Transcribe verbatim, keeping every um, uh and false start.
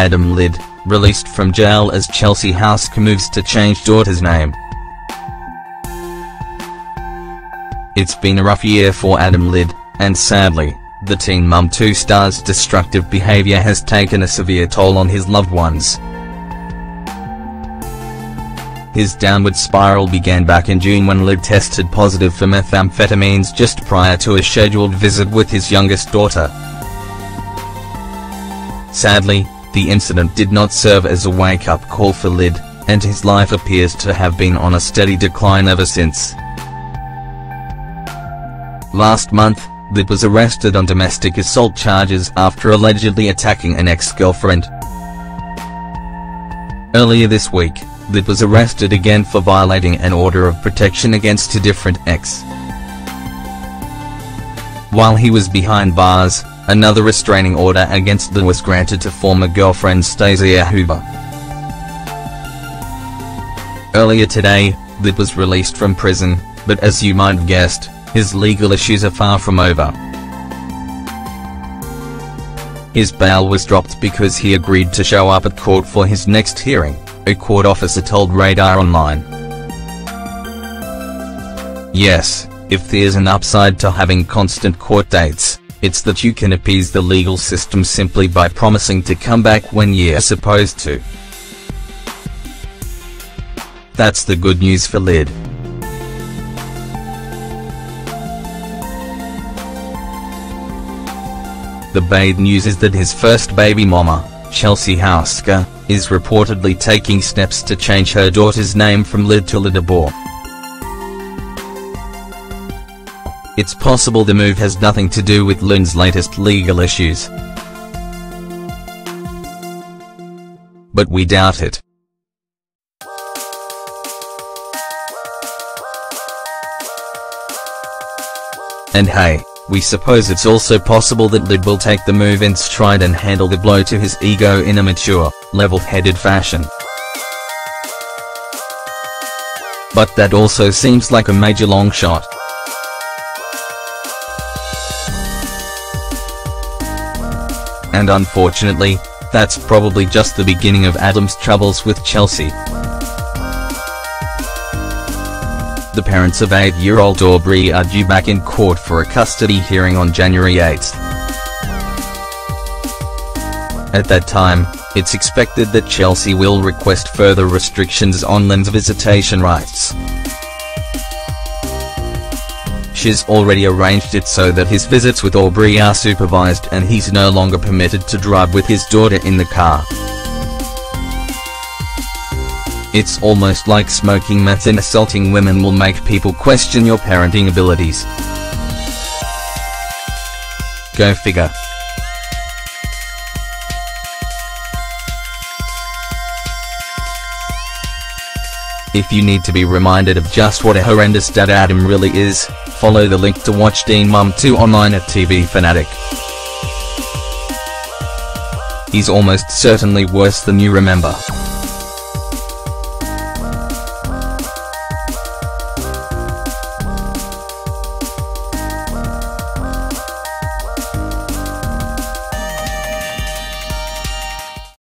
Adam Lind, released from jail as Chelsea Houska moves to change daughter's name. It's been a rough year for Adam Lind, and sadly, the Teen Mom two star's destructive behavior has taken a severe toll on his loved ones. His downward spiral began back in June when Lind tested positive for methamphetamines just prior to a scheduled visit with his youngest daughter. Sadly, the incident did not serve as a wake-up call for Lind, and his life appears to have been on a steady decline ever since. Last month, Lind was arrested on domestic assault charges after allegedly attacking an ex-girlfriend. Earlier this week, Lind was arrested again for violating an order of protection against a different ex. While he was behind bars, another restraining order against Lind was granted to former girlfriend Stasia Hoover. Earlier today, Lind was released from prison, but as you might have guessed, his legal issues are far from over. His bail was dropped because he agreed to show up at court for his next hearing, a court officer told Radar Online. Yes, if there's an upside to having constant court dates, it's that you can appease the legal system simply by promising to come back when you're supposed to. That's the good news for Lind. The bad news is that his first baby mama, Chelsea Houska, is reportedly taking steps to change her daughter's name from Lind to Lind-DeBoer. It's possible the move has nothing to do with Lind's latest legal issues, but we doubt it. And hey, we suppose it's also possible that Lind will take the move in stride and handle the blow to his ego in a mature, level-headed fashion. But that also seems like a major long shot. And unfortunately, that's probably just the beginning of Adam's troubles with Chelsea. The parents of eight-year-old Aubrey are due back in court for a custody hearing on January eighth. At that time, it's expected that Chelsea will request further restrictions on Lind's visitation rights. She's already arranged it so that his visits with Aubrey are supervised and he's no longer permitted to drive with his daughter in the car. It's almost like smoking meth and assaulting women will make people question your parenting abilities. Go figure. If you need to be reminded of just what a horrendous dad Adam really is, follow the link to watch Teen Mom two online at T V Fanatic. He's almost certainly worse than you remember.